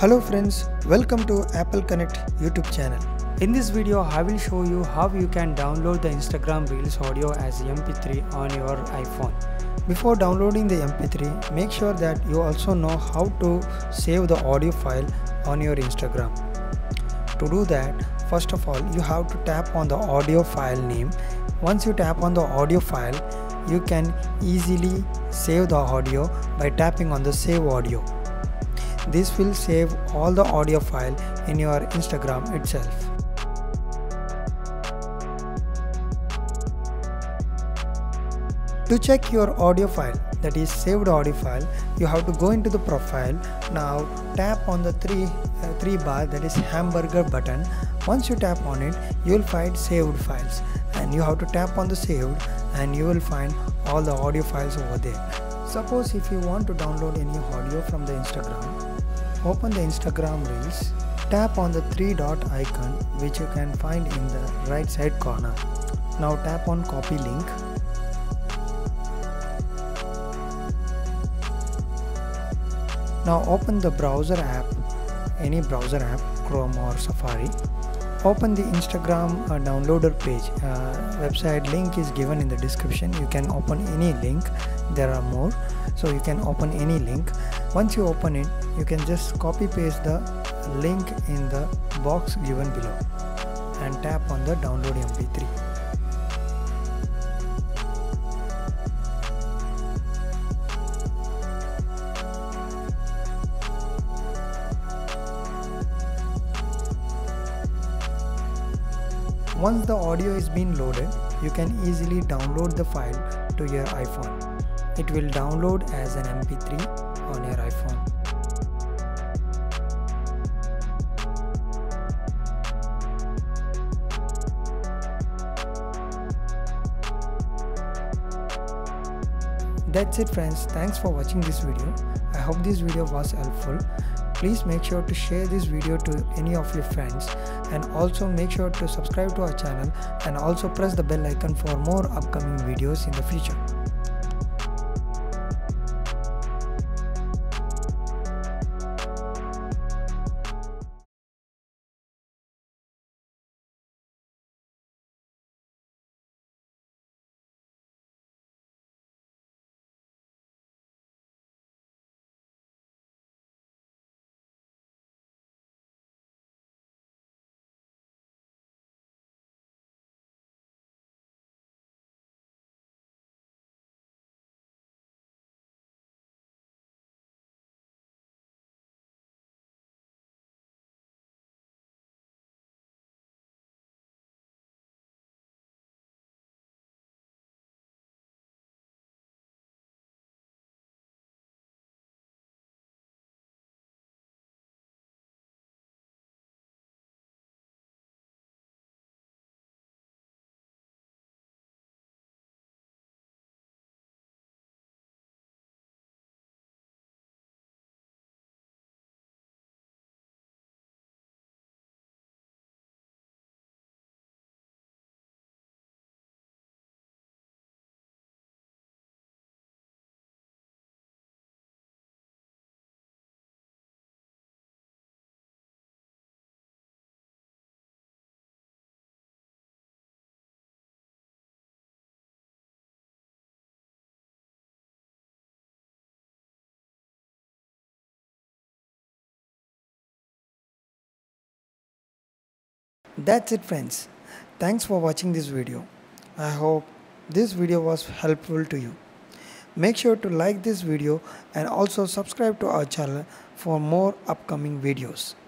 Hello friends, welcome to Apple Connect YouTube channel. In this video, I will show you how you can download the Instagram Reels audio as MP3 on your iPhone. Before downloading the MP3, make sure that you also know how to save the audio file on your Instagram. To do that, first of all, you have to tap on the audio file name. Once you tap on the audio file, you can easily save the audio by tapping on the Save Audio. This will save all the audio file in your Instagram itself. To check your audio file, that is saved audio file, you have to go into the profile. Now tap on the three bar, that is hamburger button. Once you tap on it, you will find saved files, and you have to tap on the saved and you will find all the audio files over there. Suppose if you want to download any audio from the Instagram, open the Instagram Reels, tap on the three-dot icon which you can find in the right side corner. Now tap on copy link. Now open the browser app, any browser app, Chrome or Safari. Open the Instagram downloader page. Website link is given in the description. You can open any link. There are more, so you can open any link. Once you open it, you can just copy paste the link in the box given below and tap on the download MP3. Once the audio is been loaded, you can easily download the file to your iPhone. It will download as an MP3 on your iPhone. That's it friends, thanks for watching this video. I hope this video was helpful. Please make sure to share this video to any of your friends, and also make sure to subscribe to our channel and also press the bell icon for more upcoming videos in the future. That's it friends, thanks for watching this video. I hope this video was helpful to you. Make sure to like this video and also subscribe to our channel for more upcoming videos.